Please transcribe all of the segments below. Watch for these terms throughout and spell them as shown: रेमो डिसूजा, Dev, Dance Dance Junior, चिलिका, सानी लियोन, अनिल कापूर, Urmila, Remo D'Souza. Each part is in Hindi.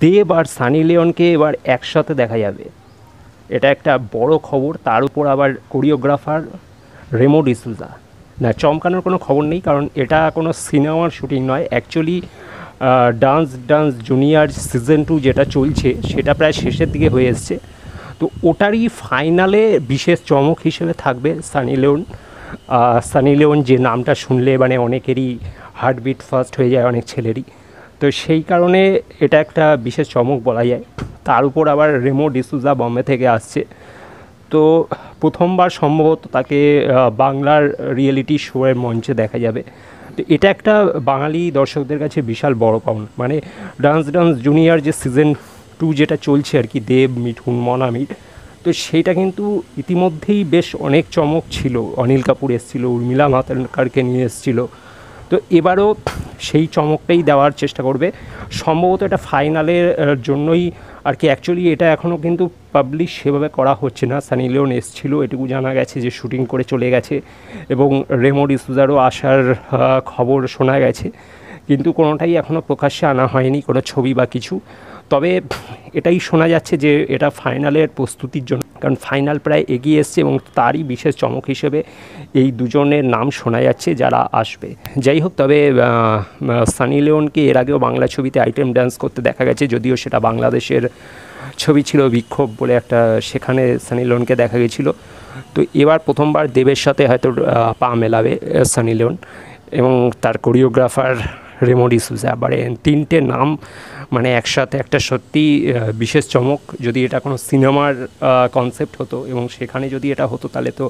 देव और सानी लियोन के एबार एकसाथे देखा जाबे एटा एकटा बड़ो खबर। तार उपर आबार कोरियोग्राफार रेमो डिसूजा ना चमकानोर कोनो खबर नहीं, कारण एटा कोनो सिनेमार शुटिंग नय। Actually dance dance junior season 2 जेटा चलछे सेटा प्राय शेषेर दिके हये एसेछे, तो ओटारई फाइनाले विशेष चमक हिसेबे थाकबे सानी लियोन। सानी लियोन जे नामटा शुनले माने अनेकेरई हार्टबिट फास्ट हये जाय, अनेक छेलेरई, तो सेई कारणे एटा एकटा विशेष चमक बला जाय। तार उपर आबार रेमो डिसूजा बम्बे थेके आसछे, तो प्रथमबार सम्भवत ताके बांगलार रियलिटी शोएर मंचे देखा जाबे। तो एटा एकटा बांगाली दर्शकदेर काछे विशाल बड़ो पाउन। माने डांस डांस जूनियर जे सीजन 2 जेटा चलछे आर कि, देव मिठुन मनामिर, तो सेटा किन्तु इतिमध्येई बेश अनेक चमक छिलो। अनिल कापूर एसेछिलो, उर्मिला मातोंडकारके निये एसेछिलो, तो एबारो सेई चमकटाई देवार चेष्टा करबे सम्भवत। एटा फाइनालेर जोन्नोई आर कि। एक्चुअली एटा एखोनो किन्तु पब्लिश सेभाबे करा होच्छे ना। सानी लियोन एसेछिलो एटुकु जाना गेछे जे शुटिंग करे चले गेछे एबं रेमो डिसूजारो आसार खबर शोना गेछे, किन्तु कोनोटाई एखोनो प्रकाश्ये आना हयनि, कोनो छबि बा किछु। तबे एटाई शोना जाच्छे जे एटा फाइनालेर प्रस्तुतिर जोन्नो, कारण फाइनल प्राय एगिए एसेछे एबं तारई विशेष चमक हिसेबे एई दुजोनेर नाम शोना जाच्छे जारा आसबे। जाई होक, तबे सानी लियोनके एर आगेओ बांगला छबिते आइटेम डांस करते देखा गेछे, जदिओ सेटा बांग्लादेशेर छबि छिलो विक्षोभ बोले एकटा, सेखाने सानी लियोनके देखा गेछिलो। तो एबार प्रथमबार देवेर साथे हयतो पा मेलाबे सानी लियोन एबं तार कोरियोग्राफार रेमो डिसूजा। बारे तीनटे नाम মানে একসাথে একটা সত্যি বিশেষ চমক। যদি এটা কোনো সিনেমার কনসেপ্ট হতো এবং সেখানে যদি এটা হতো তাহলে তো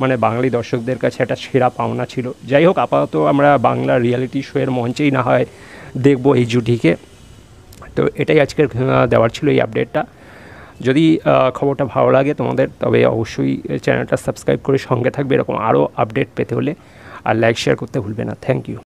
মানে বাঙালি দর্শকদের কাছে একটা সেরা পাওনা ছিল। যাই হোক, আপাতত আমরা বাংলা রিয়েলিটি শোয়ের মঞ্চেই না হয় দেখব এই জুটিকে। তো এটাই আজকের দেওয়ার ছিল এই আপডেটটা। যদি খবরটা ভালো লাগে তোমাদের তবে অবশ্যই চ্যানেলটা সাবস্ক্রাইব করে সঙ্গে থাকবে। এরকম আরও আপডেট পেতে হলে আর লাইক শেয়ার করতে ভুলবে না। Thank you.